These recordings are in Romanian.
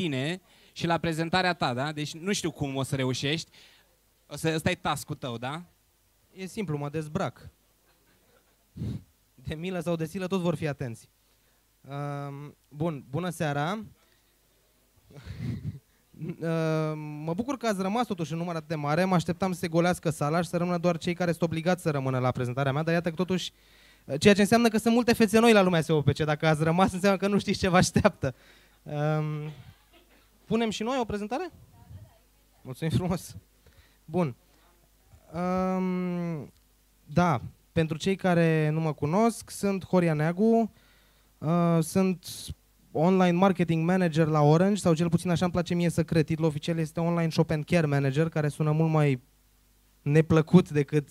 tine și la prezentarea ta, da? Deci nu știu cum o să reușești. Ăsta e task-ul tău, da? E simplu, mă dezbrac. De milă sau de silă, toți vor fi atenți. Bun, bună seara. Mă bucur că ați rămas totuși în număr atât de mare. Mă așteptam să se golească sala și să rămână doar cei care sunt obligați să rămână la prezentarea mea, dar iată că totuși, ceea ce înseamnă că sunt multe fețe noi la Lumea SEO-PPC. Dacă ați rămas, înseamnă că nu știți ce vă așteaptă. Punem și noi o prezentare? Mulțumim frumos. Bun. Da, pentru cei care nu mă cunosc, sunt Horia Neagu, sunt online marketing manager la Orange, sau cel puțin așa îmi place mie să cred. Titlul oficial este online shop and care manager, care sună mult mai neplăcut decât...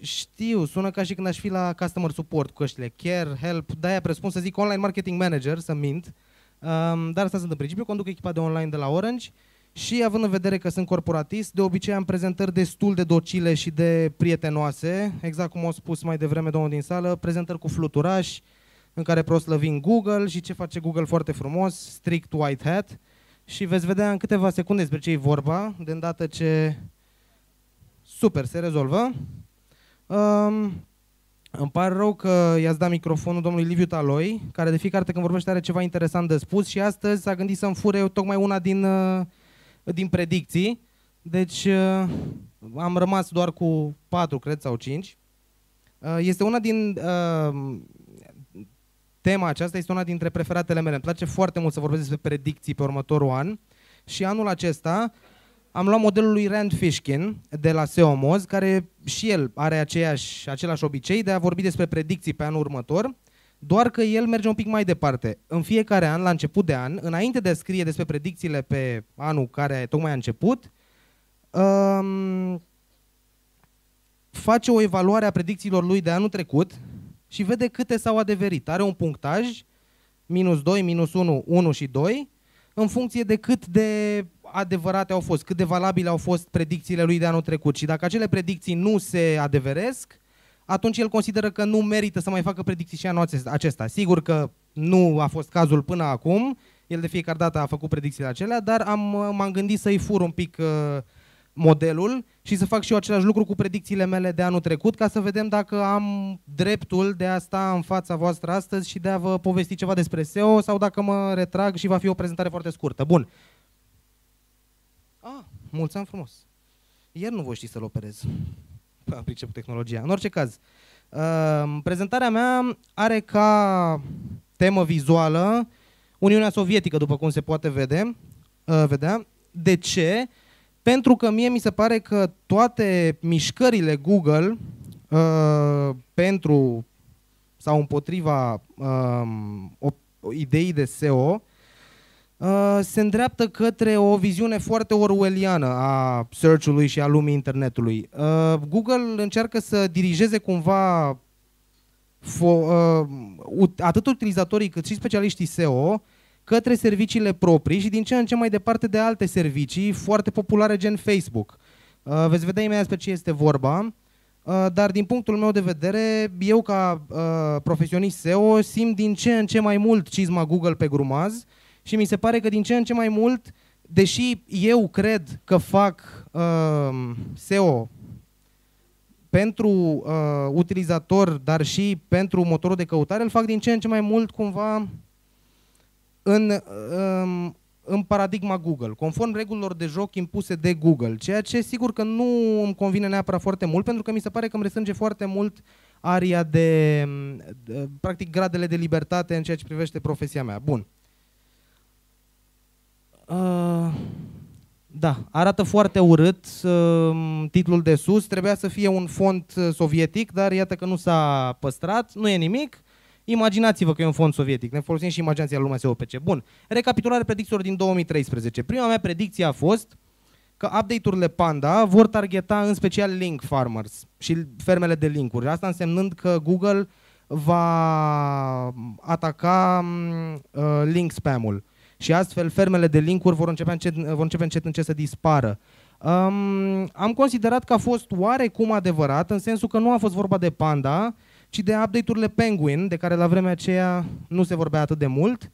Știu, sună ca și când aș fi la customer support cu căștile. Care, help, de-aia presupun să zic online marketing manager, să mint. Dar asta sunt în principiu, conduc echipa de online de la Orange și având în vedere că sunt corporatist, de obicei am prezentări destul de docile și de prietenoase, exact cum au spus mai devreme domnul din sală, prezentări cu fluturași, în care proslăvim Google și ce face Google foarte frumos, strict white hat, și veți vedea în câteva secunde despre ce e vorba, de îndată ce super se rezolvă. Îmi pare rău că i-ați dat microfonul domnului Liviu Taloi, care de fiecare dată când vorbește are ceva interesant de spus și astăzi s-a gândit să-mi fure eu tocmai una din predicții, deci am rămas doar cu 4, cred, sau 5. Este una din... Tema aceasta este una dintre preferatele mele. Îmi place foarte mult să vorbesc despre predicții pe următorul an și anul acesta am luat modelul lui Rand Fishkin de la SEOmoz, care și el are același obicei de a vorbi despre predicții pe anul următor, doar că el merge un pic mai departe. În fiecare an, la început de an, înainte de a scrie despre predicțiile pe anul care tocmai a început, face o evaluare a predicțiilor lui de anul trecut și vede câte s-au adeverit. Are un punctaj, minus 2, minus 1, 1 și 2, în funcție de cât de adevărate au fost, cât de valabile au fost predicțiile lui de anul trecut. Și dacă acele predicții nu se adeveresc, atunci el consideră că nu merită să mai facă predicții și anul acesta. Sigur că nu a fost cazul până acum, el de fiecare dată a făcut predicțiile acelea, dar m-am gândit să-i fur un pic modelul și să fac și eu același lucru cu predicțiile mele de anul trecut, ca să vedem dacă am dreptul de a sta în fața voastră astăzi și de a vă povesti ceva despre SEO sau dacă mă retrag și va fi o prezentare foarte scurtă. Bun. Mulți ani frumos. Ieri nu voi ști să-l operez. Am priceput tehnologia. În orice caz, prezentarea mea are ca temă vizuală Uniunea Sovietică, după cum se poate vedea. De ce? Pentru că mie mi se pare că toate mișcările Google pentru sau împotriva ideii de SEO se îndreaptă către o viziune foarte orwelliană a search-ului și a lumii internetului. Google încearcă să dirigeze cumva atât utilizatorii cât și specialiștii SEO către serviciile proprii și din ce în ce mai departe de alte servicii foarte populare gen Facebook. Veți vedea imediat despre ce este vorba, dar din punctul meu de vedere, eu ca profesionist SEO simt din ce în ce mai mult cizma Google pe grumaz și mi se pare că din ce în ce mai mult, deși eu cred că fac SEO pentru utilizator, dar și pentru motorul de căutare, îl fac din ce în ce mai mult cumva în paradigma Google, conform regulilor de joc impuse de Google, ceea ce sigur că nu îmi convine neapărat foarte mult, pentru că mi se pare că îmi restrânge foarte mult aria de practic gradele de libertate în ceea ce privește profesia mea. Bun. Da, arată foarte urât titlul de sus, trebuia să fie un font sovietic, dar iată că nu s-a păstrat, nu e nimic. Imaginați-vă că e un fond sovietic, ne folosim și imaginația Lumea SEO-PPC. Bun, recapitularea predicțiilor din 2013. Prima mea predicție a fost că update-urile Panda vor targeta în special link farmers și fermele de linkuri. Asta însemnând că Google va ataca link spam-ul și astfel fermele de linkuri vor începe încet să dispară. Am considerat că a fost oarecum adevărat, în sensul că nu a fost vorba de Panda, ci de update-urile Penguin, de care la vremea aceea nu se vorbea atât de mult,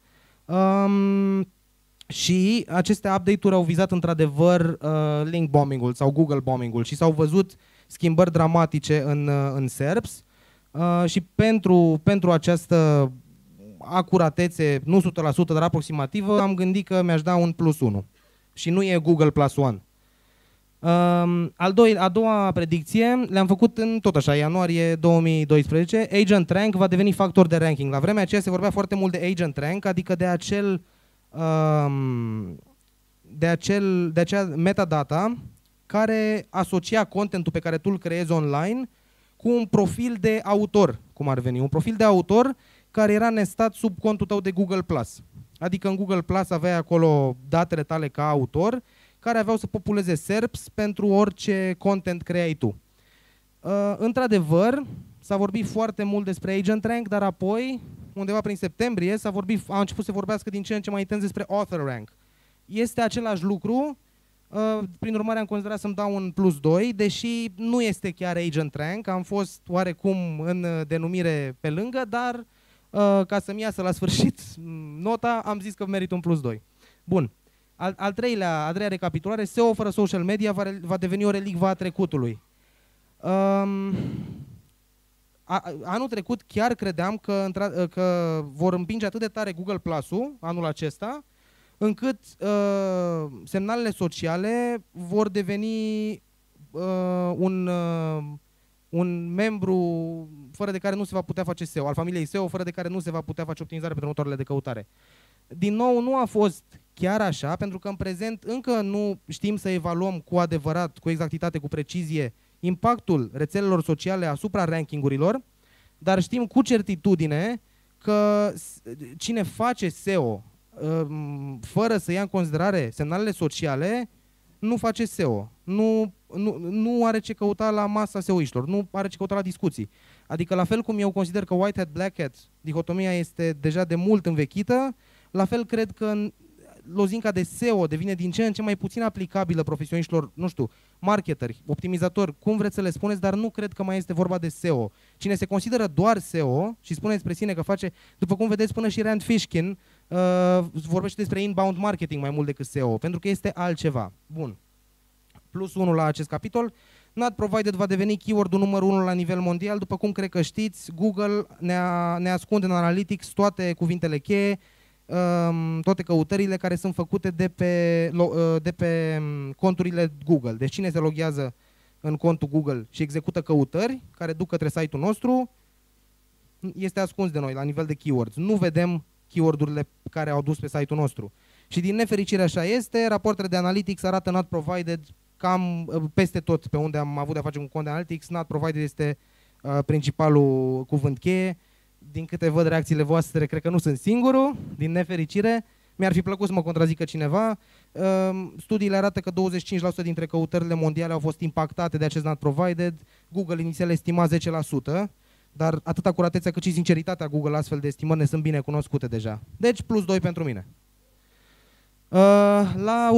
Și aceste update-uri au vizat într-adevăr link bombing-ul sau Google bombing-ul și s-au văzut schimbări dramatice în SERPs și pentru această acuratețe, nu 100%, dar aproximativă, am gândit că mi-aș da un +1 și nu e Google +1. A doua predicție le-am făcut în tot așa, ianuarie 2012, Agent Rank va deveni factor de ranking. La vremea aceea se vorbea foarte mult de Agent Rank, adică de acea metadata care asocia contentul pe care tu îl creezi online cu un profil de autor, cum ar veni, un profil de autor care era nestat sub contul tău de Google Plus. Adică în Google Plus aveai acolo datele tale ca autor care aveau să populeze SERPs pentru orice content creai tu. Într-adevăr, s-a vorbit foarte mult despre Agent Rank, dar apoi, undeva prin septembrie, a început să vorbească din ce în ce mai intens despre Author Rank. Este același lucru, prin urmare am considerat să-mi dau un +2, deși nu este chiar Agent Rank, am fost oarecum în denumire pe lângă, dar ca să-mi iasă la sfârșit nota, am zis că merit un +2. Bun. A treia recapitulare, SEO fără social media va deveni o relicvă a trecutului. Anul trecut chiar credeam că vor împinge atât de tare Google Plus-ul anul acesta, încât semnalele sociale vor deveni un membru fără de care nu se va putea face SEO, al familiei SEO, fără de care nu se va putea face optimizare pentru motoarele de căutare. Din nou, nu a fost chiar așa, pentru că în prezent încă nu știm să evaluăm cu adevărat, cu exactitate, cu precizie, impactul rețelelor sociale asupra rankingurilor, dar știm cu certitudine că cine face SEO fără să ia în considerare semnalele sociale, nu face SEO, nu are ce căuta la masa SEO-iștilor, nu are ce căuta la discuții. Adică la fel cum eu consider că white hat, black hat, dihotomia este deja de mult învechită, la fel cred că lozinca de SEO devine din ce în ce mai puțin aplicabilă profesioniștilor, nu știu, marketeri, optimizatori, cum vreți să le spuneți, dar nu cred că mai este vorba de SEO. Cine se consideră doar SEO și spune despre sine că face, după cum vedeți, până și Rand Fishkin vorbește despre inbound marketing mai mult decât SEO, pentru că este altceva. Bun. +1 la acest capitol. Not Provided va deveni keyword-ul numărul 1 la nivel mondial. După cum cred că știți, Google ne ascunde în Analytics toate cuvintele cheie, toate căutările care sunt făcute de pe conturile Google. Deci cine se loghează în contul Google și execută căutări care duc către site-ul nostru este ascuns de noi la nivel de keywords. Nu vedem keyword-urile care au dus pe site-ul nostru. Și din nefericire așa este, rapoartele de Analytics arată Not Provided cam peste tot pe unde am avut de a face cu un cont de Analytics. Not Provided este principalul cuvânt cheie. Din câte văd reacțiile voastre, cred că nu sunt singurul, din nefericire. Mi-ar fi plăcut să mă contrazică cineva. Studiile arată că 25% dintre căutările mondiale au fost impactate de acest Not Provided. Google inițial estima 10%, dar atât acuratețea cât și sinceritatea Google astfel de estimări ne sunt bine cunoscute deja. Deci +2 pentru mine. La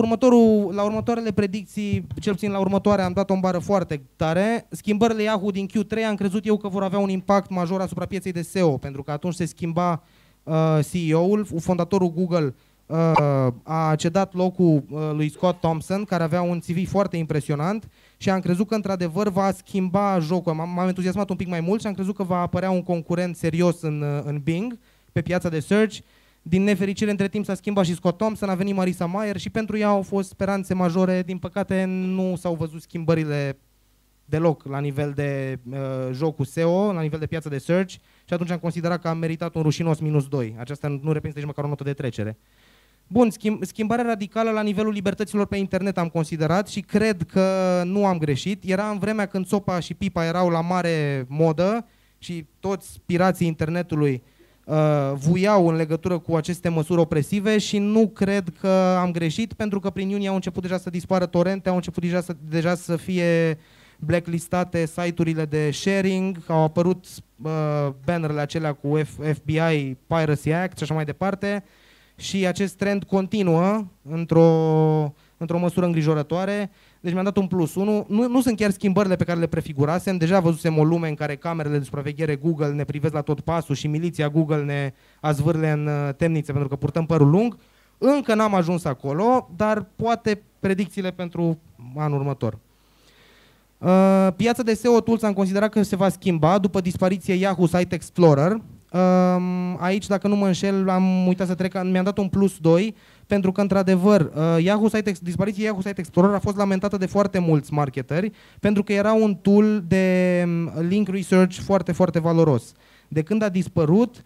următoarele predicții, cel puțin la următoare, am dat o bară foarte tare. Schimbările Yahoo din Q3 am crezut eu că vor avea un impact major asupra pieței de SEO, pentru că atunci se schimba CEO-ul, fondatorul Google a cedat locul lui Scott Thompson, care avea un CV foarte impresionant și am crezut că într-adevăr va schimba jocul. M-am entuziasmat un pic mai mult și am crezut că va apărea un concurent serios în Bing, pe piața de search. Din nefericire, între timp s-a schimbat și Scott Thompson, a venit Marisa Mayer și pentru ea au fost speranțe majore. Din păcate, nu s-au văzut schimbările deloc la nivel de jocul SEO, la nivel de piață de search și atunci am considerat că am meritat un rușinos -2. Aceasta nu reprezintă nici măcar o notă de trecere. Bun, schimbarea radicală la nivelul libertăților pe internet am considerat și cred că nu am greșit. Era în vremea când Țopa și Pipa erau la mare modă și toți pirații internetului vuiau în legătură cu aceste măsuri opresive și nu cred că am greșit, pentru că prin iunie au început deja să dispară torente, au început deja să fie blacklistate site-urile de sharing, au apărut bannerele acelea cu FBI Piracy Act și așa mai departe și acest trend continuă într-o într-o măsură îngrijorătoare, deci mi-am dat un plus. Nu sunt chiar schimbările pe care le prefigurasem, deja văzusem o lume în care camerele de supraveghere Google ne privesc la tot pasul și miliția Google ne azvârle în temnițe pentru că purtăm părul lung. Încă n-am ajuns acolo, dar poate predicțiile pentru anul următor. Piața de SEO Tools am considerat că se va schimba după dispariție Yahoo Site Explorer. Aici, dacă nu mă înșel, am uitat să trec, mi-am dat un plus 2, pentru că, într-adevăr, dispariția Yahoo Site Explorer a fost lamentată de foarte mulți marketeri, pentru că era un tool de link research foarte, foarte valoros. De când a dispărut,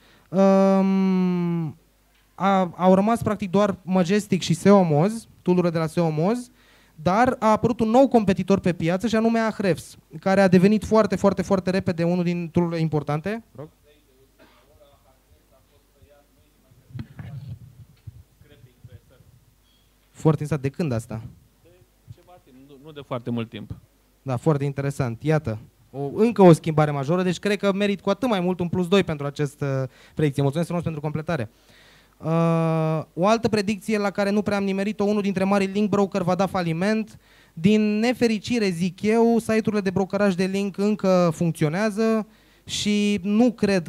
au rămas practic doar Majestic și SEOmoz, tool-urile de la SEOmoz, dar a apărut un nou competitor pe piață și anume Ahrefs, care a devenit foarte, foarte, foarte repede unul din tool-urile importante. Rog. Foarte interesant. De când asta? De ceva timp, nu de foarte mult timp. Da, foarte interesant. Iată, încă o schimbare majoră, deci cred că merit cu atât mai mult un plus 2 pentru această predicție. Mulțumesc frumos pentru completare. O altă predicție la care nu prea am nimerit-o, unul dintre marii link broker va da faliment. Din nefericire, zic eu, site-urile de brokeraj de link încă funcționează și nu cred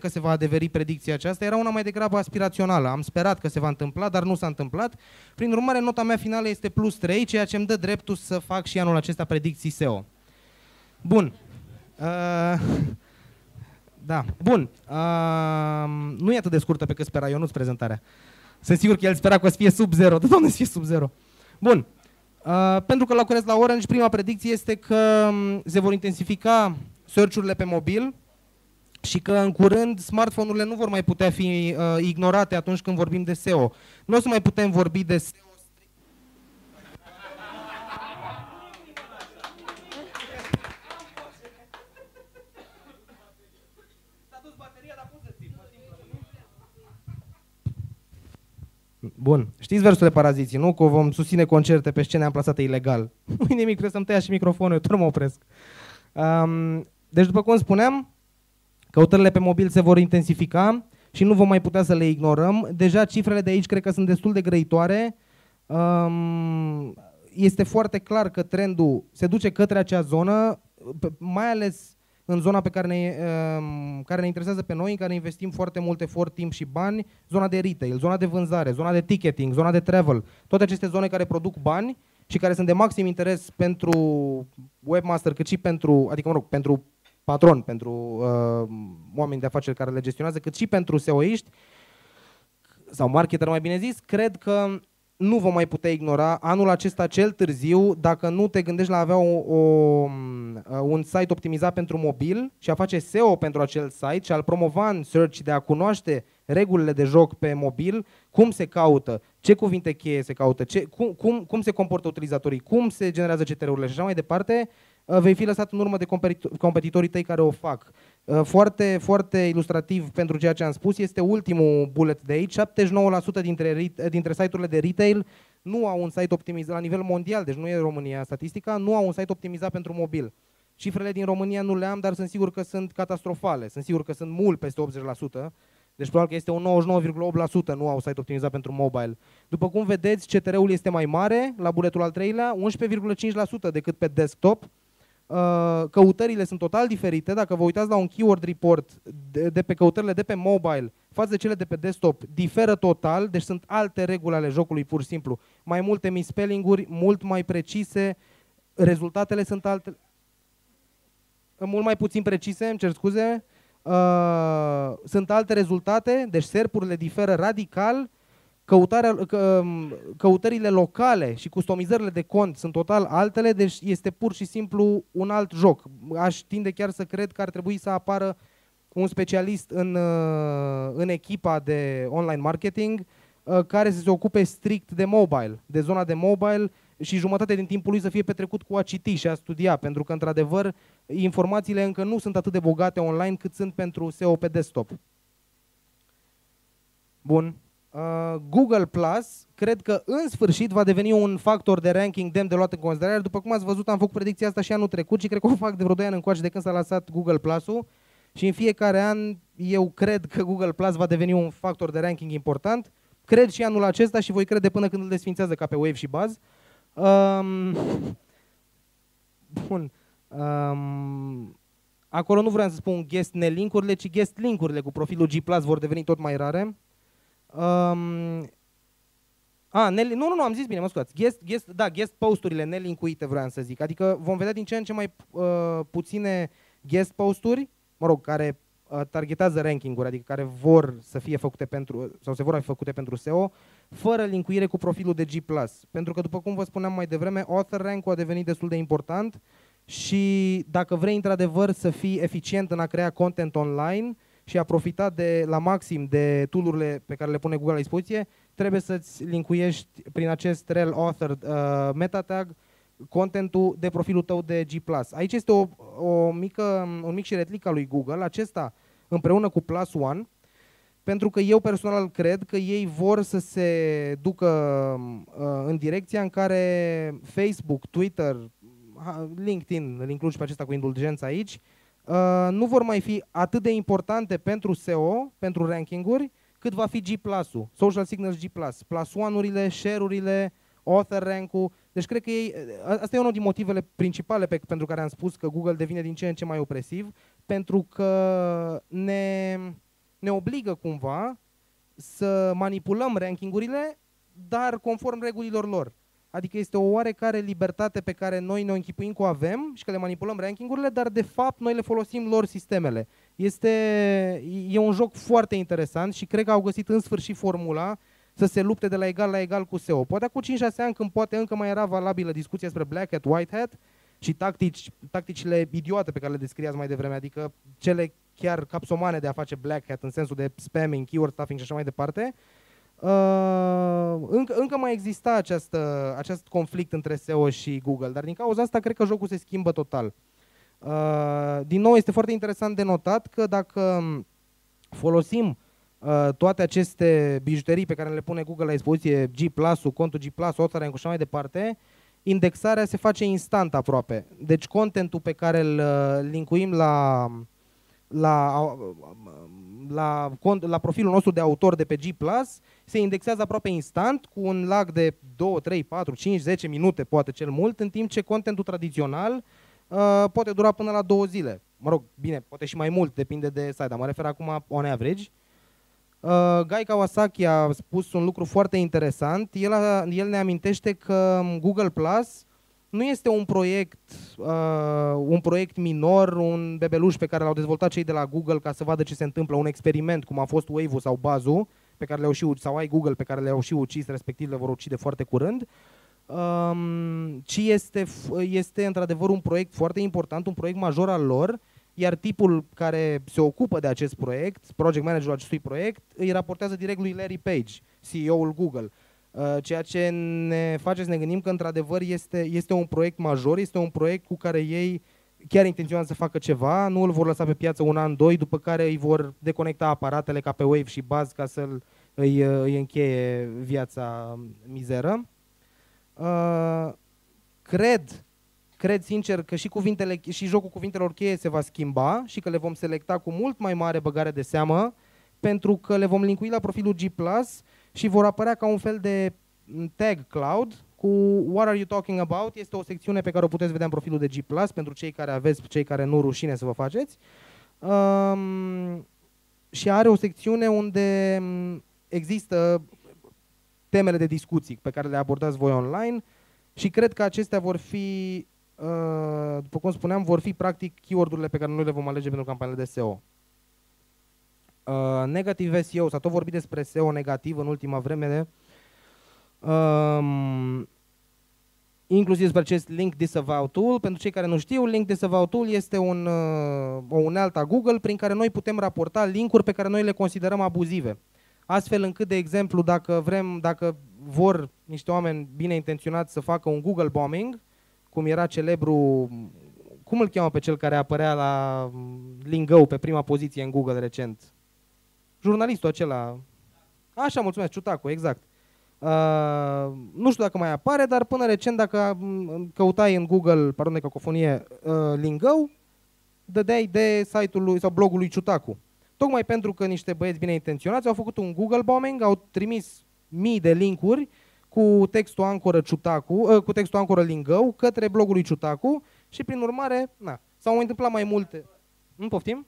că se va adeveri predicția aceasta. Era una mai degrabă aspirațională. Am sperat că se va întâmpla, dar nu s-a întâmplat. Prin urmare, nota mea finală este plus 3, ceea ce îmi dă dreptul să fac și anul acesta predicții SEO. Bun. Da, bun. Nu e atât de scurtă pe cât spera Ionuț prezentarea. Sunt sigur că el spera că o să fie sub 0. Da, doamne, să fie sub 0. Bun. Pentru că lucrez la Orange, prima predicție este că se vor intensifica search-urile pe mobil și că în curând smartphone-urile nu vor mai putea fi ignorate atunci când vorbim de SEO. Nu o să mai putem vorbi de SEO. Bun, știți versurile Paraziții, nu? Că vom susține concerte pe scene amplasate ilegal. Nu-i nimic, trebuie să-mi tăia și microfonul, eu tot mă opresc. Deci, după cum spuneam, căutările pe mobil se vor intensifica și nu vom mai putea să le ignorăm. Deja cifrele de aici cred că sunt destul de grăitoare. Este foarte clar că trendul se duce către acea zonă, mai ales în zona pe care ne interesează pe noi, în care investim foarte mult efort, timp și bani, zona de retail, zona de vânzare, zona de ticketing, zona de travel, toate aceste zone care produc bani și care sunt de maxim interes pentru webmaster, cât și pentru, adică mă rog, pentru patron, pentru oameni de afaceri care le gestionează, cât și pentru SEO-iști sau marketer, mai bine zis, cred că nu vom mai putea ignora anul acesta cel târziu, dacă nu te gândești la a avea un site optimizat pentru mobil și a face SEO pentru acel site și a-l promova în search, de a cunoaște regulile de joc pe mobil, cum se caută, ce cuvinte cheie se caută, cum se comportă utilizatorii, cum se generează CTR-urile și așa mai departe, vei fi lăsat în urmă de competitorii tăi care o fac. Foarte, foarte ilustrativ pentru ceea ce am spus este ultimul bullet de aici. 79% dintre site-urile de retail nu au un site optimizat la nivel mondial, deci nu e România statistica, nu au un site optimizat pentru mobil. Cifrele din România nu le am, dar sunt sigur că sunt catastrofale, sunt sigur că sunt mult peste 80%, deci probabil că este un 99,8% nu au site optimizat pentru mobile. După cum vedeți, CTR-ul este mai mare la bulletul al treilea, 11,5% decât pe desktop. Căutările sunt total diferite. Dacă vă uitați la un keyword report de pe căutările de pe mobile față de cele de pe desktop, diferă total, deci sunt alte reguli ale jocului pur și simplu. Mai multe misspelling-uri, mult mai precise, rezultatele sunt alte, mult mai puțin precise, îmi cer scuze, sunt alte rezultate, deci SERP-urile diferă radical. Căutările locale și customizările de cont sunt total altele, deci este pur și simplu un alt joc. Aș tinde chiar să cred că ar trebui să apară un specialist în echipa de online marketing care să se ocupe strict de mobile, de zona de mobile și jumătate din timpul lui să fie petrecut cu a citi și a studia, pentru că, într-adevăr, informațiile încă nu sunt atât de bogate online cât sunt pentru SEO pe desktop. Bun. Google Plus, cred că în sfârșit va deveni un factor de ranking demn de luat în considerare. După cum ați văzut, am făcut predicția asta și anul trecut și cred că o fac de vreo 2 ani încoace de când s-a lansat Google Plus-ul și în fiecare an eu cred că Google Plus va deveni un factor de ranking important. cred și anul acesta și voi crede până când îl desfințează ca pe Wave și Buzz. Bun. Acolo nu vreau să spun guest nelink-urile, ci guest link-urile cu profilul G+ vor deveni tot mai rare. Nu, am zis bine, mă scuzați. Guest posturile nelinkuite vreau să zic. Adică vom vedea din ce în ce mai puține guest posturi, mă rog, care targetează ranking-uri, adică care vor să fie făcute pentru, sau se vor fi făcute pentru SEO, fără linkuire cu profilul de G+. Pentru că, după cum vă spuneam mai devreme, Author Rank-ul a devenit destul de important și dacă vrei într-adevăr să fii eficient în a crea content online și a profita la maxim de tool-urile pe care le pune Google la dispoziție, trebuie să-ți linkuiești prin acest rel author meta tag contentul de profilul tău de G+. Aici este un mic șiretlic al lui Google, acesta împreună cu Plus One, pentru că eu personal cred că ei vor să se ducă în direcția în care Facebook, Twitter, LinkedIn, îl includ și pe acesta cu indulgență aici, nu vor mai fi atât de importante pentru SEO, pentru rankinguri, cât va fi G+, Social Signals G+, Plus One-urile, share-urile, Author Rank-ul. Deci cred că asta e unul din motivele principale pentru care am spus că Google devine din ce în ce mai opresiv, pentru că ne obligă cumva să manipulăm ranking-urile, dar conform regulilor lor. Adică este o oarecare libertate pe care noi ne închipuim că o avem și că le manipulăm ranking-urile, dar de fapt noi le folosim lor sistemele. E un joc foarte interesant și cred că au găsit în sfârșit formula să se lupte de la egal la egal cu SEO. Poate cu 5-6 ani, când poate încă mai era valabilă discuția despre Black Hat, White Hat și tacticile idiote pe care le descriați mai devreme, adică cele chiar capsomane de a face Black Hat în sensul de spamming, keyword stuffing și așa mai departe, încă mai exista acest conflict între SEO și Google, dar din cauza asta cred că jocul se schimbă total. Din nou, este foarte interesant de notat că dacă folosim toate aceste bijuterii pe care le pune Google la dispoziție, G+-ul, contul G+, Author Rank-ul și mai departe, indexarea se face instant aproape. Deci contentul pe care îl linkuim la profilul nostru de autor de pe G+, se indexează aproape instant, cu un lag de 2, 3, 4, 5, 10 minute, poate cel mult, în timp ce contentul tradițional poate dura până la 2 zile. Mă rog, bine, poate și mai mult, depinde de site, dar mă refer acum on average. Guy Kawasaki a spus un lucru foarte interesant. El ne amintește că Google Plus nu este un proiect minor, un bebeluș pe care l-au dezvoltat cei de la Google ca să vadă ce se întâmplă, un experiment, cum a fost Wave-ul sau Buzz-ul, pe care le-au și ucis, sau ai Google pe care le-au și ucis, respectiv le vor ucide foarte curând, ci este într-adevăr un proiect foarte important, un proiect major al lor, iar tipul care se ocupă de acest proiect, project managerul acestui proiect, îi raportează direct lui Larry Page, CEO-ul Google, ceea ce ne face să ne gândim că într-adevăr este un proiect major, este un proiect cu care ei chiar intenționează să facă ceva, nu îl vor lăsa pe piață un an, doi, după care îi vor deconecta aparatele ca pe Wave și Buzz ca să îi încheie viața mizeră. Cred sincer că și jocul cuvintelor cheie se va schimba și că le vom selecta cu mult mai mare băgare de seamă, pentru că le vom linkui la profilul G+, și vor apărea ca un fel de tag cloud cu What are you talking about? Este o secțiune pe care o puteți vedea în profilul de G+, pentru cei care aveți, cei care nu, rușine să vă faceți. Și are o secțiune unde există temele de discuții pe care le abordați voi online și cred că acestea vor fi, după cum spuneam, vor fi practic keyword-urile pe care noi le vom alege pentru campaniile de SEO. Negativ SEO, s-a tot vorbit despre SEO negativ în ultima vreme, inclusiv despre acest Link Disavow Tool. Pentru cei care nu știu, Link Disavow Tool este o unealtă Google prin care noi putem raporta link-uri pe care noi le considerăm abuzive. Astfel încât, de exemplu, dacă vor niște oameni bine intenționați să facă un Google bombing, cum era celebru, cum îl cheamă pe cel care apărea la Lingău pe prima poziție în Google recent? Jurnalistul acela. Așa, mulțumesc, CiuTacu, exact. Nu știu dacă mai apare, dar până recent, dacă căutai în Google, pardon de cacofonie, Lingău, dădeai de site-ului sau blogului CiuTacu. Tocmai pentru că niște băieți bine intenționați au făcut un Google bombing, au trimis mii de linkuri cu textul ancoră CiuTacu, cu textul ancoră Lingău către blogul lui CiuTacu și prin urmare, na, s-au întâmplat mai multe. Nu poftim?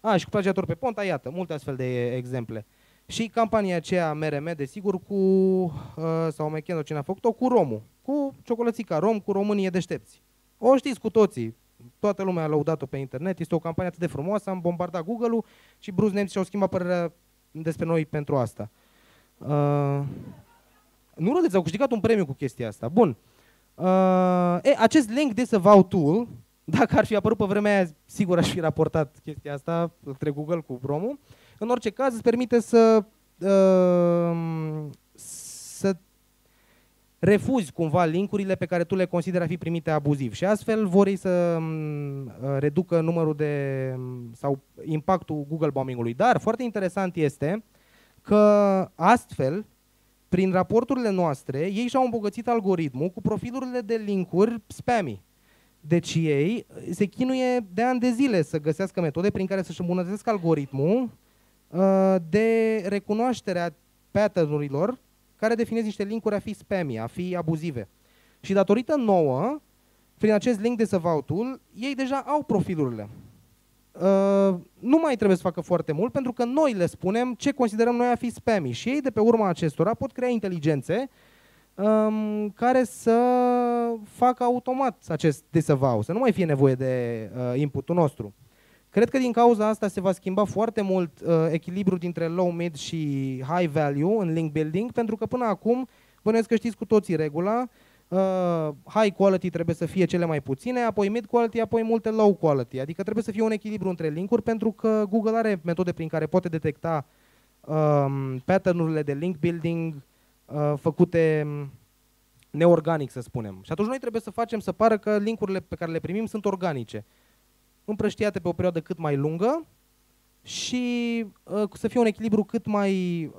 A, și cu plagiator pe Ponta, iată, multe astfel de exemple. Și campania aceea MRM, desigur, cu, sau mai chiar cine a făcut-o, cu Romul, cu ciocolățica Rom, cu Românie deștepți. O știți cu toții, toată lumea a lăudat-o pe internet, este o campanie atât de frumoasă, am bombardat Google-ul și brusc nemții și-au schimbat părerea despre noi pentru asta. Nu râdeți, au câștigat un premiu cu chestia asta. Bun. Acest link disavow tool, dacă ar fi apărut pe vremea aia, sigur aș fi raportat chestia asta către Google cu Romul. În orice caz, îți permite să, să refuzi cumva linkurile pe care tu le consideri a fi primite abuziv și astfel vor ei să reducă numărul de, sau impactul Google bombing-ului. Dar foarte interesant este că astfel, prin raporturile noastre, ei și-au îmbogățit algoritmul cu profilurile de linkuri spammy. Deci ei se chinuie de ani de zile să găsească metode prin care să-și îmbunătățesc algoritmul de recunoașterea pattern-urilor care definez niște linkuri a fi spammy, a fi abuzive. Și datorită nouă, prin acest link de disavow tool, ei deja au profilurile. Nu mai trebuie să facă foarte mult pentru că noi le spunem ce considerăm noi a fi spammy și ei de pe urma acestora pot crea inteligențe care să facă automat acest disavow, să nu mai fie nevoie de inputul nostru. Cred că din cauza asta se va schimba foarte mult echilibrul dintre low, mid și high value în link building, pentru că până acum, bănuiesc că știți cu toții regula, high quality trebuie să fie cele mai puține, apoi mid quality, apoi multe low quality. Adică trebuie să fie un echilibru între link-uri, pentru că Google are metode prin care poate detecta pattern-urile de link building făcute neorganic, să spunem. Și atunci noi trebuie să facem să pară că link-urile pe care le primim sunt organice, împrăștiate pe o perioadă cât mai lungă și să fie un echilibru cât mai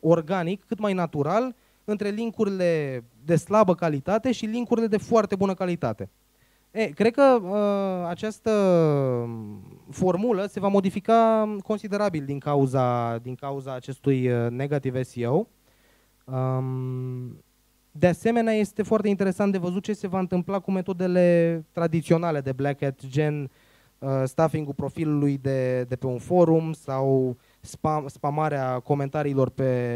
organic, cât mai natural între linkurile de slabă calitate și linkurile de foarte bună calitate. Cred că această formulă se va modifica considerabil din cauza, acestui negative SEO. De asemenea, este foarte interesant de văzut ce se va întâmpla cu metodele tradiționale de black hat, gen stuffing-ul profilului de pe un forum sau spamarea comentariilor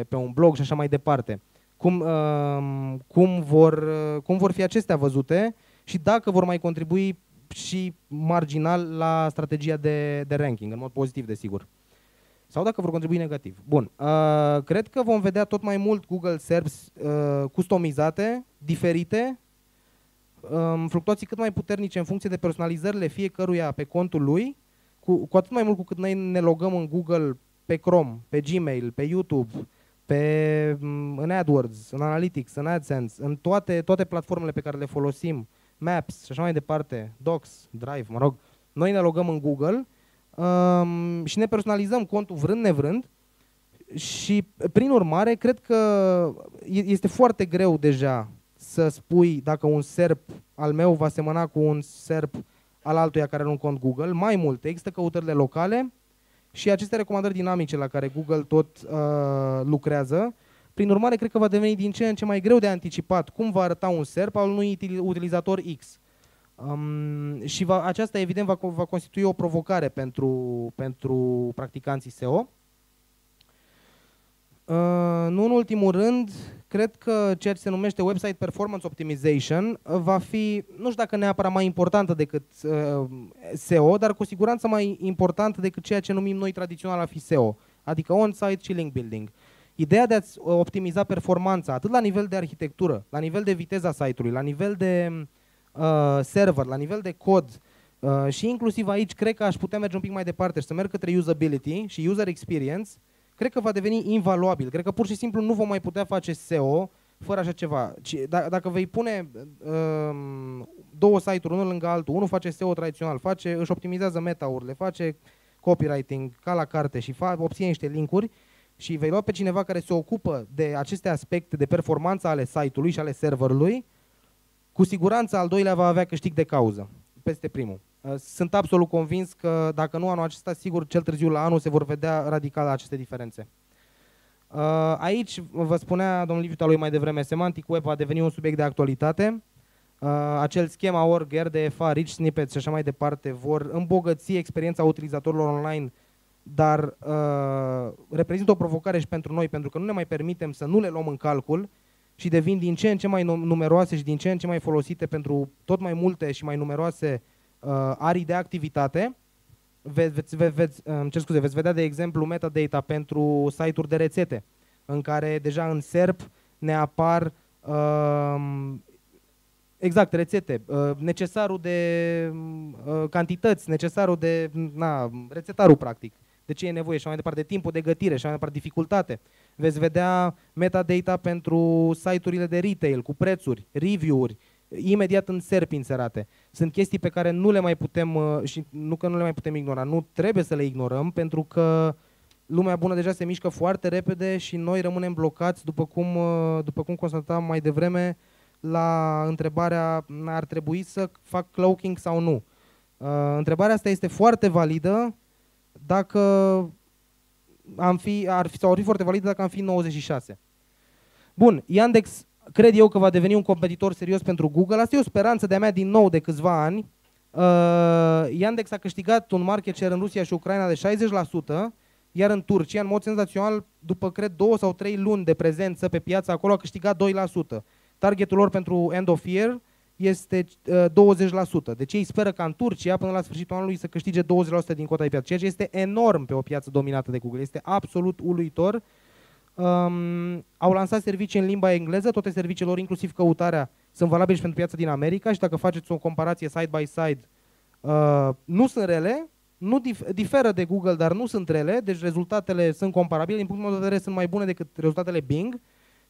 pe un blog și așa mai departe. Cum vor fi acestea văzute și dacă vor mai contribui și marginal la strategia de ranking, în mod pozitiv, desigur. Sau dacă vor contribui negativ. Bun. Cred că vom vedea tot mai mult Google SERPs customizate, diferite, fluctuații cât mai puternice în funcție de personalizările fiecăruia pe contul lui, cu atât mai mult cu cât noi ne logăm în Google, pe Chrome, pe Gmail, pe YouTube, în AdWords, în Analytics, în AdSense, în toate platformele pe care le folosim, Maps și așa mai departe, Docs, Drive, mă rog, noi ne logăm în Google și ne personalizăm contul vrând nevrând și prin urmare cred că este foarte greu deja să spui dacă un SERP al meu va semăna cu un SERP al altuia care are un cont Google. Mai mult, există căutările locale și aceste recomandări dinamice la care Google tot lucrează. Prin urmare, cred că va deveni din ce în ce mai greu de anticipat cum va arăta un SERP al unui utilizator X. Și aceasta, evident, va constitui o provocare pentru practicanții SEO. Nu în ultimul rând, cred că ceea ce se numește Website Performance Optimization va fi, nu știu dacă neapărat mai importantă decât SEO, dar cu siguranță mai importantă decât ceea ce numim noi tradițional a fi SEO, adică on-site și link building. Ideea de a-ți optimiza performanța, atât la nivel de arhitectură, la nivel de viteza site-ului, la nivel de server, la nivel de cod și inclusiv aici cred că aș putea merge un pic mai departe și să merg către usability și user experience, cred că va deveni invaluabil. Cred că pur și simplu nu vom mai putea face SEO fără așa ceva. Dacă vei pune două site-uri unul lângă altul, unul face SEO tradițional, își optimizează meta-urile, face copywriting ca la carte și obține niște linkuri și vei lua pe cineva care se ocupă de aceste aspecte de performanță ale site-ului și ale serverului, cu siguranță al doilea va avea câștig de cauză peste primul. Sunt absolut convins că dacă nu anul acesta, sigur, cel târziu la anul se vor vedea radical aceste diferențe. Aici, vă spunea domnul Liviu Talui mai devreme, semantic web a devenit un subiect de actualitate. Acel schema org, RDFA, rich snippets și așa mai departe vor îmbogăți experiența utilizatorilor online, dar reprezintă o provocare și pentru noi, pentru că nu ne mai permitem să nu le luăm în calcul și devin din ce în ce mai numeroase și din ce în ce mai folosite pentru tot mai multe și mai numeroase arii de activitate. Veți vedea, de exemplu, metadata pentru site-uri de rețete, în care deja în SERP ne apar exact rețete, necesarul de cantități, necesarul de rețetarul practic, de ce e nevoie și mai departe, de timpul de gătire și mai departe, dificultate. Veți vedea metadata pentru site-urile de retail cu prețuri, review-uri, imediat în SERP inserate. Sunt chestii pe care nu le mai putem, și nu că nu le mai putem ignora, nu trebuie să le ignorăm, pentru că lumea bună deja se mișcă foarte repede și noi rămânem blocați, după cum constatam mai devreme, la întrebarea ar trebui să fac cloaking sau nu. Întrebarea asta este foarte validă dacă ar fi foarte validă dacă am fi 96. Bun, Yandex cred eu că va deveni un competitor serios pentru Google. Asta e o speranță de-a mea din nou de câțiva ani. Yandex a câștigat un market share în Rusia și Ucraina de 60%, iar în Turcia, în mod senzațional, după cred 2 sau 3 luni de prezență pe piața acolo, a câștigat 2%. Targetul lor pentru end of year este 20%. Deci ei speră ca în Turcia, până la sfârșitul anului, să câștige 20% din cota de piață, ceea ce este enorm pe o piață dominată de Google. Este absolut uluitor. Au lansat servicii în limba engleză, toate serviciile lor, inclusiv căutarea, sunt valabile și pentru piața din America și dacă faceți o comparație side-by-side, nu sunt rele, diferă de Google, dar nu sunt rele, deci rezultatele sunt comparabile, din punctul meu de vedere sunt mai bune decât rezultatele Bing,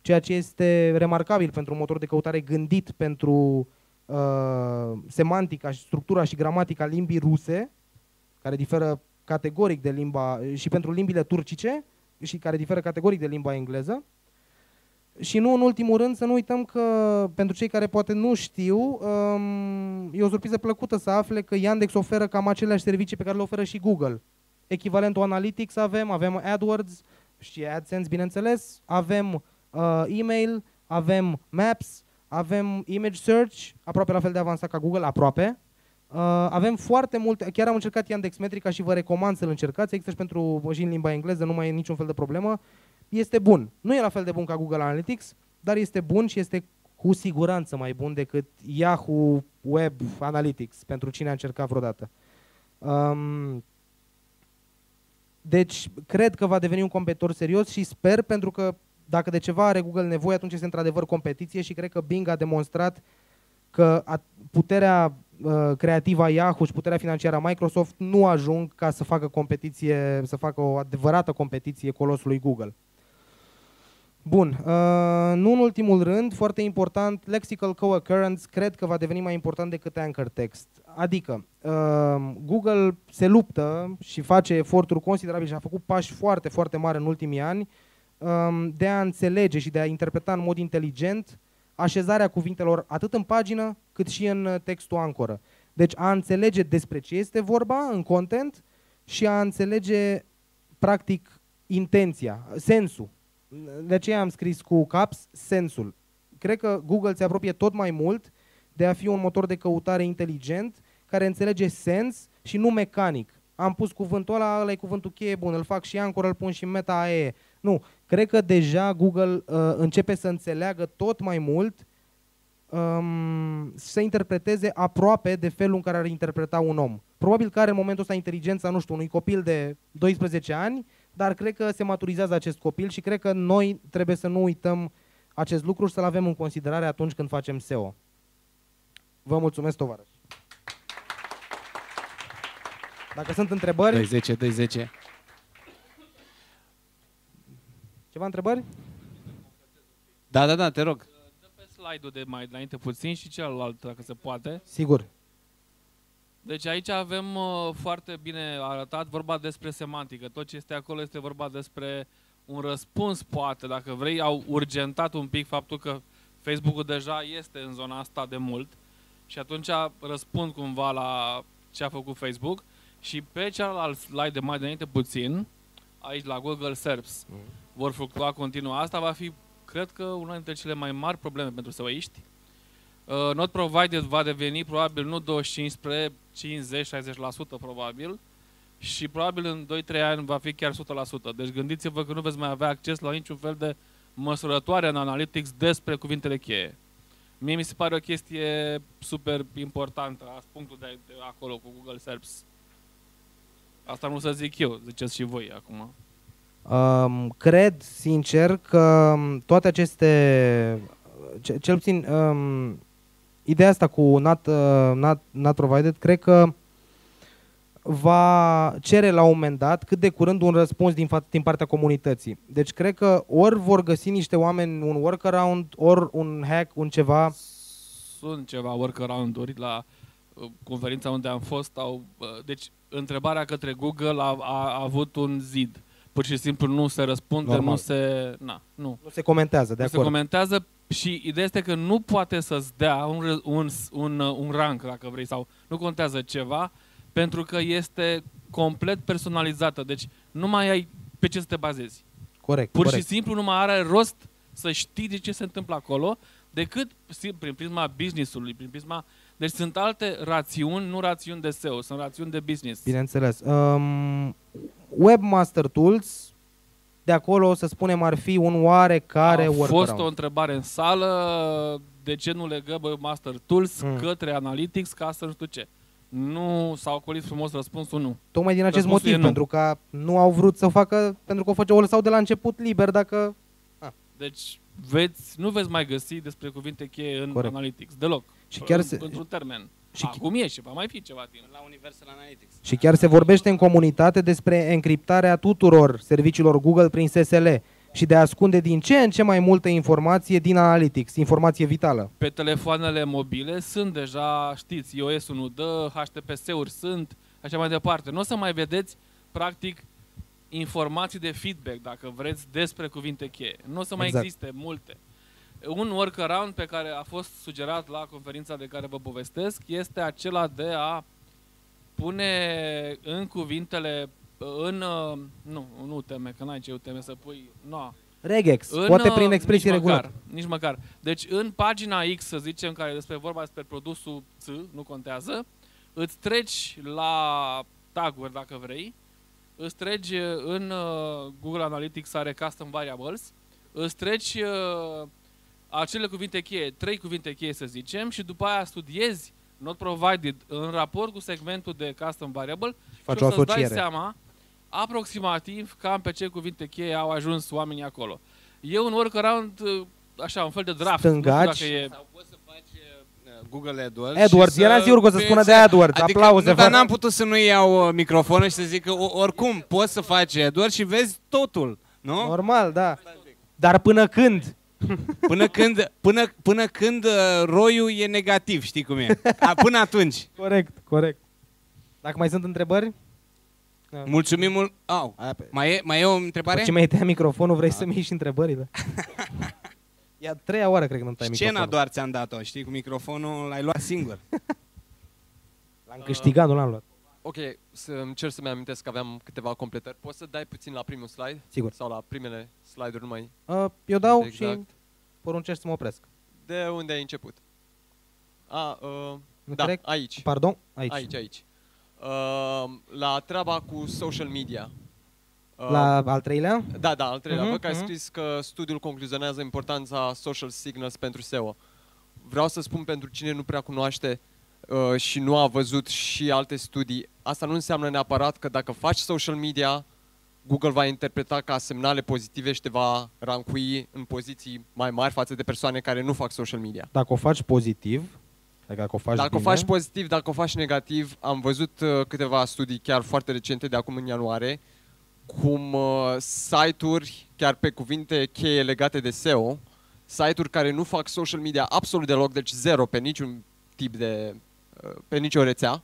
ceea ce este remarcabil pentru un motor de căutare gândit pentru semantica și structura și gramatica limbii ruse, care diferă categoric de limba, și pentru limbile turcice, și care diferă categoric de limba engleză. Și nu în ultimul rând să nu uităm că, pentru cei care poate nu știu, e o surpriză plăcută să afle că Yandex oferă cam aceleași servicii pe care le oferă și Google. Echivalentul Analytics avem AdWords și AdSense, bineînțeles, avem email, avem Maps, avem Image Search, aproape la fel de avansat ca Google, aproape. Avem foarte multe, chiar am încercat Yandex Metrica și vă recomand să-l încercați, există și în limba engleză, nu mai e niciun fel de problemă. Este bun, nu e la fel de bun ca Google Analytics, dar este bun și este cu siguranță mai bun decât Yahoo Web Analytics, pentru cine a încercat vreodată. Deci, cred că va deveni un competitor serios și sper, pentru că dacă de ceva are Google nevoie, atunci este într-adevăr competiție și cred că Bing a demonstrat că puterea creativa Yahoo și puterea financiară a Microsoft nu ajung ca să facă competiție, să facă o adevărată competiție colosului Google. Bun, nu în ultimul rând, foarte important, lexical co-occurrence cred că va deveni mai important decât anchor text. Adică, Google se luptă și face eforturi considerabile și a făcut pași foarte, foarte mari în ultimii ani de a înțelege și de a interpreta în mod inteligent așezarea cuvintelor atât în pagină cât și în textul ancoră. Deci a înțelege despre ce este vorba în content și a înțelege practic intenția, sensul. De aceea am scris cu caps sensul. Cred că Google se apropie tot mai mult de a fi un motor de căutare inteligent care înțelege sens și nu mecanic. Am pus cuvântul ăla, ăla e cuvântul cheie, bun, îl fac și ancoră, îl pun și meta AE. Nu, cred că deja Google începe să înțeleagă tot mai mult, să interpreteze aproape de felul în care ar interpreta un om. Probabil că are în momentul ăsta inteligența, nu știu, unui copil de 12 ani, dar cred că se maturizează acest copil și cred că noi trebuie să nu uităm acest lucru și să-l avem în considerare atunci când facem SEO. Vă mulțumesc, tovarăși. Dacă sunt întrebări... Dă-i 10, dă-i 10. Ceva întrebări? Da, da, da, te rog. Dă pe slide-ul de mai înainte puțin și celălalt, dacă se poate. Sigur. Deci aici avem foarte bine arătat vorba despre semantică. Tot ce este acolo este vorba despre un răspuns, poate, dacă vrei. Au urgentat un pic faptul că Facebook-ul deja este în zona asta de mult și atunci răspund cumva la ce a făcut Facebook. Și pe celălalt slide de mai înainte puțin, aici la Google SERPs, vor fluctua continuu. Asta va fi, cred că, una dintre cele mai mari probleme pentru SEOiști. Not Provided va deveni probabil nu 25 spre 50-60% probabil și probabil în 2-3 ani va fi chiar 100%. Deci gândiți-vă că nu veți mai avea acces la niciun fel de măsurătoare în Analytics despre cuvintele cheie. Mie mi se pare o chestie super importantă, punctul de acolo cu Google SERPS. Asta nu să zic eu, ziceți și voi acum. Cred, sincer, că toate aceste, cel puțin ideea asta cu Not Provided, cred că va cere la un moment dat cât de curând un răspuns din partea comunității. Deci cred că ori vor găsi niște oameni un workaround, ori un hack, un ceva. Sunt ceva workaround-uri la conferința unde am fost. Deci întrebarea către Google a avut un zid. Pur și simplu nu se răspunde, normal. Nu se comentează, de acord. Nu se comentează și ideea este că nu poate să-ți dea un rank, dacă vrei, sau nu contează ceva, pentru că este complet personalizată. Deci nu mai ai pe ce să te bazezi. Corect. Pur și simplu nu mai are rost să știi de ce se întâmplă acolo, decât prin prisma business-ului, prin prisma... Deci sunt alte rațiuni, nu rațiuni de SEO, sunt rațiuni de business. Bineînțeles. Webmaster Tools, de acolo, să spunem, ar fi un oarecare workaround. A fost o întrebare în sală, de ce nu legăm Webmaster Tools către Analytics ca să nu știu ce. Nu s-a ocolit frumos răspunsul, nu. Tocmai din acest motiv, pentru că nu au vrut să o facă, pentru că o făceau, o lăsau de la început liber, dacă... Deci nu veți mai găsi despre cuvinte cheie în Analytics, deloc. Și chiar într-un termen. Și acum e și va mai fi ceva timp la Universal Analytics. Și chiar se vorbește în comunitate despre encriptarea tuturor serviciilor Google prin SSL și de a ascunde din ce în ce mai multă informație din Analytics, informație vitală. Pe telefoanele mobile sunt deja, știți, iOS-ul nu dă, HTTPS-uri sunt, așa mai departe. Nu o să mai vedeți, practic, informații de feedback, dacă vreți, despre cuvinte cheie. Nu o să mai existe multe. Un workaround pe care a fost sugerat la conferința de care vă povestesc este acela de a pune în cuvintele, nu UTM, că n-ai ce UTM să pui, regex, poate prin expresii regulare. Nici măcar. Deci în pagina X, să zicem, care despre vorba despre produsul C, nu contează, îți treci la tag-uri dacă vrei, îți treci în Google Analytics are Custom Variables, îți treci acele cuvinte cheie, 3 cuvinte cheie să zicem, și după aia studiezi Not Provided în raport cu segmentul de Custom Variable și o să-ți dai seama aproximativ cam pe ce cuvinte cheie au ajuns oamenii acolo. E un workaround, așa, un fel de draft. Stângaci. Sau poți să faci Google AdWords. AdWords, era sigur că o să spună de AdWords, adică, aplauze. Dar n-am putut să nu iau microfonul și să zic că oricum poți să faci AdWords și vezi totul, nu? Normal, da. Dar până când? Până când roiul e negativ, știi cum e. Până atunci. Corect, corect. Dacă mai sunt întrebări? Mulțumim mult. Mai e o întrebare? Ce mai tăia microfonul, vrei să-mi iei și întrebările? E a treia oară, cred că nu-mi tai microfonul. Scena doar ți-am dat-o, știi? Cu microfonul l-ai luat singur. L-am câștigat, nu l-am luat. Ok, îmi cer să-mi amintesc că aveam câteva completări. Poți să dai puțin la primul slide? Sigur. Sau la primele slide-uri numai? Eu dau exact. Și poruncești să mă opresc. De unde ai început? Aici. Pardon? Aici. La treaba cu social media. La al treilea? Da, al treilea. Văd că ai scris că studiul concluzionează importanța social signals pentru SEO. Vreau să spun pentru cine nu prea cunoaște și nu a văzut și alte studii, asta nu înseamnă neapărat că dacă faci social media, Google va interpreta ca semnale pozitive și te va rankui în poziții mai mari față de persoane care nu fac social media. Dacă o faci pozitiv, dacă o faci pozitiv, dacă o faci negativ, am văzut câteva studii chiar foarte recente de acum în ianuarie, cum site-uri, chiar pe cuvinte cheie legate de SEO, site-uri care nu fac social media absolut deloc, deci zero pe niciun tip de... pe nicio rețea,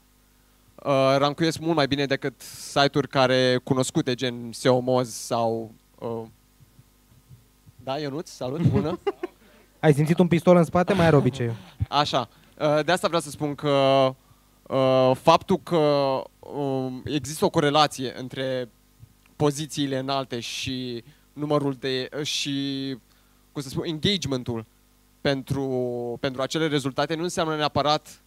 rancuiesc mult mai bine decât site-uri care cunoscute, gen SEOmoz sau... Da, Ionuț, salut, bună! Ai simțit un pistol în spate? Mai are obiceiul. Așa, de asta vreau să spun că faptul că există o corelație între pozițiile înalte și numărul de și, cum să spun, engagement-ul pentru acele rezultate nu înseamnă neapărat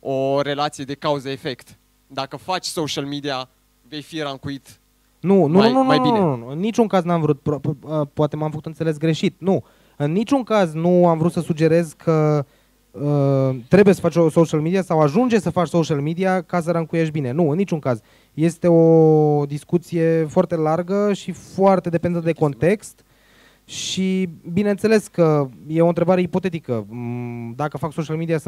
o relație de cauză-efect. Dacă faci social media, vei fi rancuit mai bine. În niciun caz n-am vrut, poate m-am făcut înțeles greșit, nu. În niciun caz nu am vrut să sugerez că trebuie să faci o social media sau ajunge să faci social media ca să rancuiești bine. Nu, în niciun caz. Este o discuție foarte largă și foarte dependentă de context și bineînțeles că e o întrebare ipotetică. Dacă fac social media,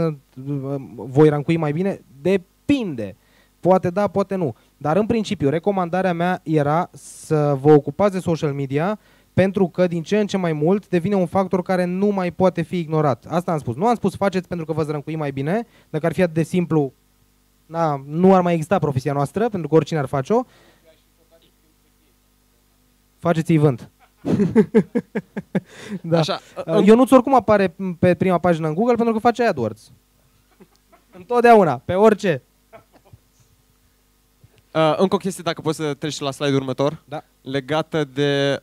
voi rancui mai bine? Depinde. Poate da, poate nu. Dar în principiu, recomandarea mea era să vă ocupați de social media pentru că din ce în ce mai mult devine un factor care nu mai poate fi ignorat. Asta am spus. Nu am spus faceți pentru că vă zrâncui mai bine. Dacă ar fi atât de simplu, nu ar mai exista profesia noastră, pentru că oricine ar face-o. Faceți event. Da. Așa, Ionuț oricum apare pe prima pagină în Google pentru că face AdWords. Întotdeauna, pe orice. Încă o chestie, dacă poți să treci la slide-ul următor, da. Legată de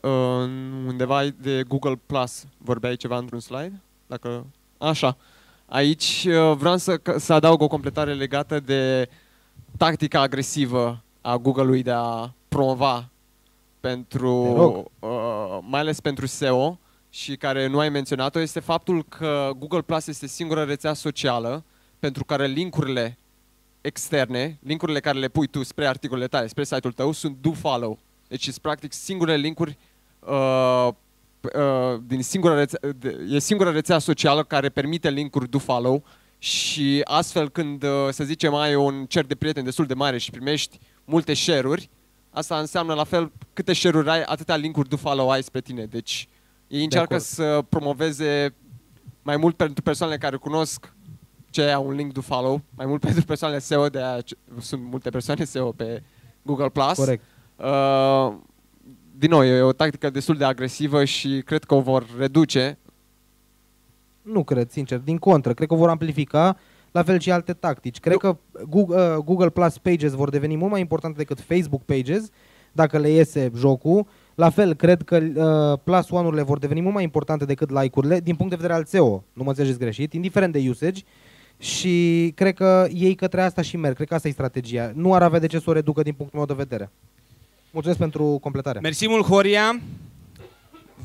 undeva de Google Plus. Vorbeai ceva într-un slide? Dacă... Așa. Aici vreau să adaug o completare legată de tactica agresivă a Google-ului de a promova pentru, mai ales pentru SEO, și care nu ai menționat-o, este faptul că Google Plus este singura rețea socială pentru care linkurile externe, linkurile care le pui tu spre articolele tale, spre site-ul tău, sunt do-follow. Deci sunt practic singurele linkuri e singura rețea socială care permite linkuri do-follow și astfel când, să zicem, ai un cer de prieteni destul de mare și primești multe share-uri, asta înseamnă la fel câte share-uri ai, atâtea linkuri do-follow ai spre tine. Deci ei încearcă să promoveze mai mult pentru persoanele care cunosc ce au un link do-follow, mai mult pentru persoanele SEO, de aia sunt multe persoane SEO pe Google+. Corect. Din nou, e o tactică destul de agresivă și cred că o vor reduce. Nu cred, sincer, din contră. Cred că o vor amplifica, la fel și alte tactici. Cred că Google Plus Pages vor deveni mult mai importante decât Facebook Pages, dacă le iese jocul. La fel, cred că Plus One-urile vor deveni mult mai importante decât like-urile, din punct de vedere al SEO, nu mă înțelegeți greșit, indiferent de usage. Și cred că ei către asta și merg, cred că asta e strategia. Nu ar avea de ce să o reducă din punctul meu de vedere. Mulțumesc pentru completare. Mersi mult, Horia.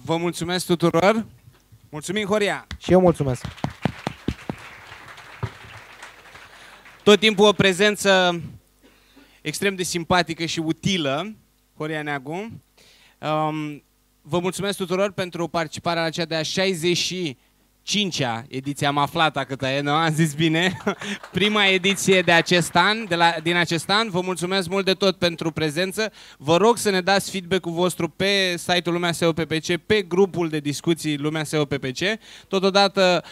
Vă mulțumesc tuturor. Mulțumim, Horia. Și eu mulțumesc. Tot timpul o prezență extrem de simpatică și utilă, Horia Neagu. Vă mulțumesc tuturor pentru participarea la cea de-a 65-a ediție. Am aflat câta e, nu? Am zis bine. Prima ediție de acest an, din acest an. Vă mulțumesc mult de tot pentru prezență. Vă rog să ne dați feedback-ul vostru pe site-ul Lumea SEO-PPC, pe grupul de discuții Lumea SEO-PPC. Totodată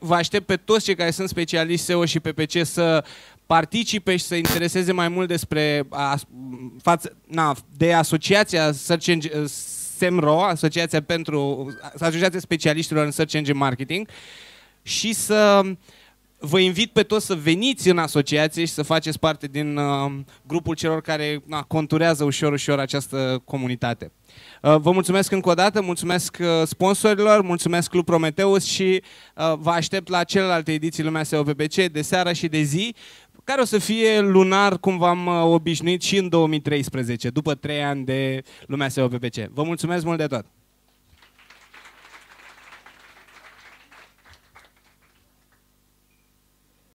vă aștept pe toți cei care sunt specialiști SEO și PPC să participe și să intereseze mai mult despre de asociația Search Engine, SEMRO, Asociația Specialiștilor în Search Engine Marketing, și să vă invit pe toți să veniți în asociație și să faceți parte din grupul celor care conturează ușor această comunitate. Vă mulțumesc încă o dată, mulțumesc sponsorilor, mulțumesc Club Prometeus și vă aștept la celelalte ediții Lumea SEO-PPC de seară și de zi, care o să fie lunar, cum v-am obișnuit, și în 2013, după 3 ani de Lumea SEO-PPC. Vă mulțumesc mult de tot!